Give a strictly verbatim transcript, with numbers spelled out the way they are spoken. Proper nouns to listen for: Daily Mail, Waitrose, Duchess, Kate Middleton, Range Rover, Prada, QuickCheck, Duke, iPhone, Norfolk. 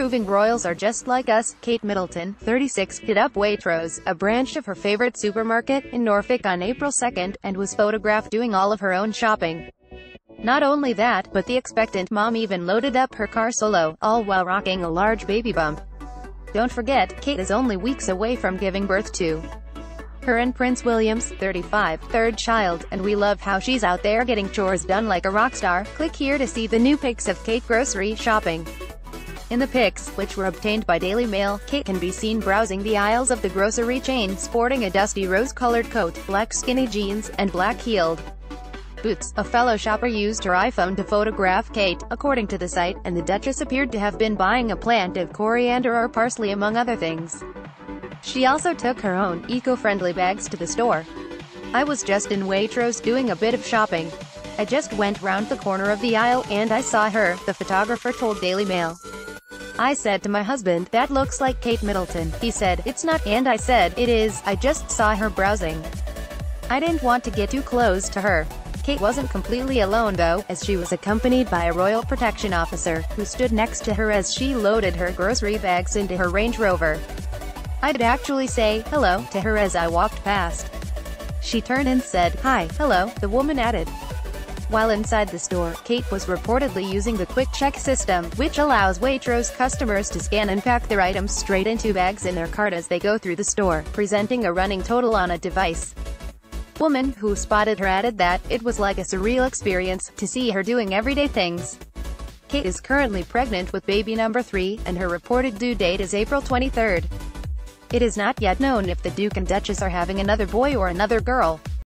proving royals are just like us. Kate Middleton, thirty-six, hit up Waitrose, a branch of her favorite supermarket, in Norfolk on April second, and was photographed doing all of her own shopping. Not only that, but the expectant mom even loaded up her car solo, all while rocking a large baby bump. Don't forget, Kate is only weeks away from giving birth to her and Prince William's, thirty-five, third child, and we love how she's out there getting chores done like a rock star. Click here to see the new pics of Kate grocery shopping. In the pics, which were obtained by Daily Mail, Kate can be seen browsing the aisles of the grocery chain sporting a dusty rose-colored coat, black skinny jeans, and black-heeled boots. A fellow shopper used her iPhone to photograph Kate, according to the site, and the Duchess appeared to have been buying a plant of coriander or parsley, among other things. She also took her own eco-friendly bags to the store. I was just in Waitrose doing a bit of shopping. I just went round the corner of the aisle and I saw her, the photographer told Daily Mail. I said to my husband, that looks like Kate Middleton. He said, it's not, and I said, it is, I just saw her browsing. I didn't want to get too close to her. Kate wasn't completely alone though, as she was accompanied by a royal protection officer, who stood next to her as she loaded her grocery bags into her Range Rover. I'd actually say hello to her as I walked past. She turned and said, hi, hello, the woman added. While inside the store, Kate was reportedly using the QuickCheck system, which allows Waitrose customers to scan and pack their items straight into bags in their cart as they go through the store, presenting a running total on a device. Woman who spotted her added that it was like a surreal experience to see her doing everyday things. Kate is currently pregnant with baby number three, and her reported due date is April twenty-third. It is not yet known if the Duke and Duchess are having another boy or another girl.